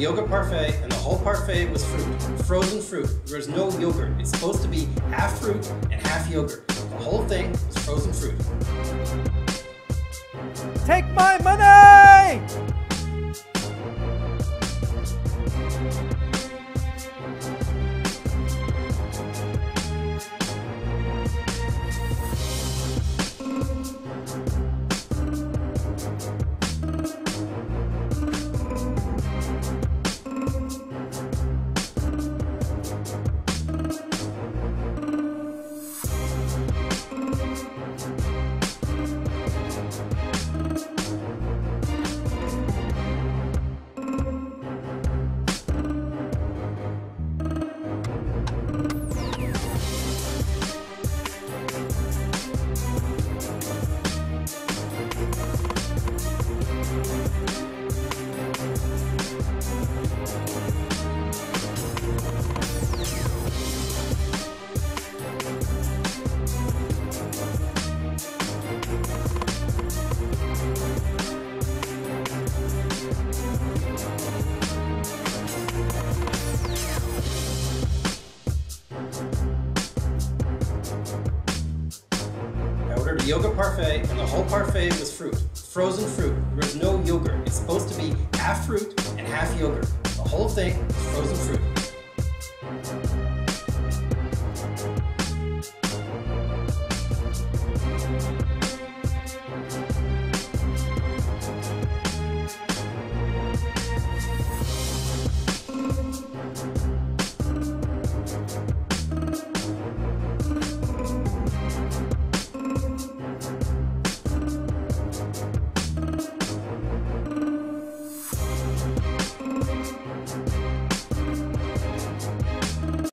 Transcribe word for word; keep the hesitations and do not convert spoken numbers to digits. yogurt parfait, and the whole parfait was fruit, frozen fruit. There was no yogurt. It's supposed to be half fruit and half yogurt. The whole thing was frozen fruit. Take my money! Yogurt parfait, and the whole parfait was fruit, frozen fruit. There was no yogurt. It's supposed to be half fruit and half yogurt. The whole thing was frozen fruit.